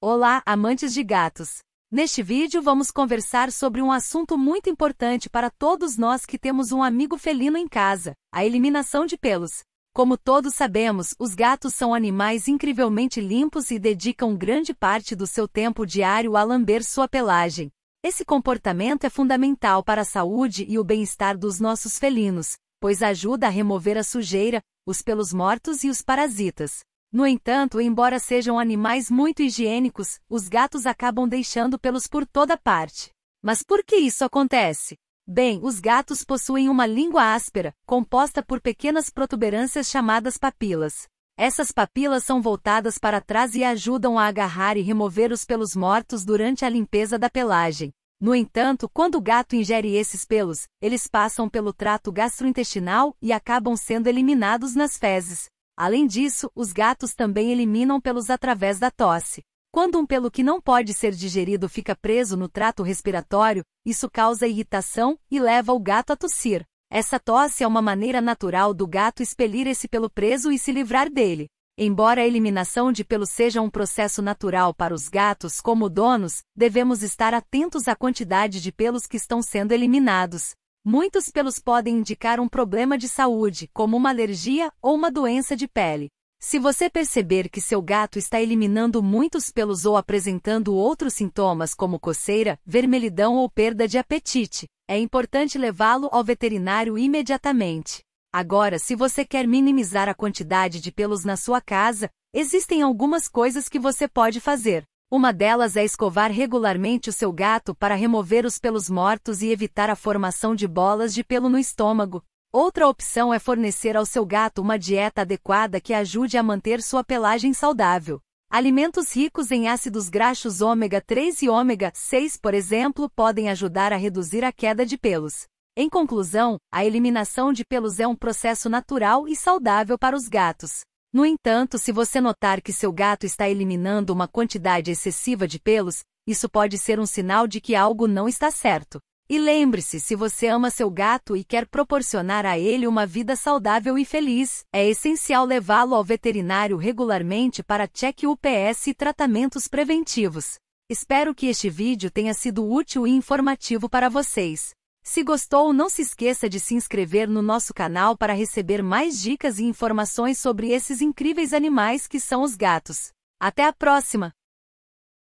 Olá, amantes de gatos! Neste vídeo vamos conversar sobre um assunto muito importante para todos nós que temos um amigo felino em casa, a eliminação de pelos. Como todos sabemos, os gatos são animais incrivelmente limpos e dedicam grande parte do seu tempo diário a lamber sua pelagem. Esse comportamento é fundamental para a saúde e o bem-estar dos nossos felinos, pois ajuda a remover a sujeira, os pelos mortos e os parasitas. No entanto, embora sejam animais muito higiênicos, os gatos acabam deixando pelos por toda parte. Mas por que isso acontece? Bem, os gatos possuem uma língua áspera, composta por pequenas protuberâncias chamadas papilas. Essas papilas são voltadas para trás e ajudam a agarrar e remover os pelos mortos durante a limpeza da pelagem. No entanto, quando o gato ingere esses pelos, eles passam pelo trato gastrointestinal e acabam sendo eliminados nas fezes. Além disso, os gatos também eliminam pelos através da tosse. Quando um pelo que não pode ser digerido fica preso no trato respiratório, isso causa irritação e leva o gato a tossir. Essa tosse é uma maneira natural do gato expelir esse pelo preso e se livrar dele. Embora a eliminação de pelos seja um processo natural para os gatos como donos, devemos estar atentos à quantidade de pelos que estão sendo eliminados. Muitos pelos podem indicar um problema de saúde, como uma alergia ou uma doença de pele. Se você perceber que seu gato está eliminando muitos pelos ou apresentando outros sintomas como coceira, vermelhidão ou perda de apetite, é importante levá-lo ao veterinário imediatamente. Agora, se você quer minimizar a quantidade de pelos na sua casa, existem algumas coisas que você pode fazer. Uma delas é escovar regularmente o seu gato para remover os pelos mortos e evitar a formação de bolas de pelo no estômago. Outra opção é fornecer ao seu gato uma dieta adequada que ajude a manter sua pelagem saudável. Alimentos ricos em ácidos graxos ômega 3 e ômega 6, por exemplo, podem ajudar a reduzir a queda de pelos. Em conclusão, a eliminação de pelos é um processo natural e saudável para os gatos. No entanto, se você notar que seu gato está eliminando uma quantidade excessiva de pelos, isso pode ser um sinal de que algo não está certo. E lembre-se, se você ama seu gato e quer proporcionar a ele uma vida saudável e feliz, é essencial levá-lo ao veterinário regularmente para check UPS e tratamentos preventivos. Espero que este vídeo tenha sido útil e informativo para vocês. Se gostou, não se esqueça de se inscrever no nosso canal para receber mais dicas e informações sobre esses incríveis animais que são os gatos. Até a próxima!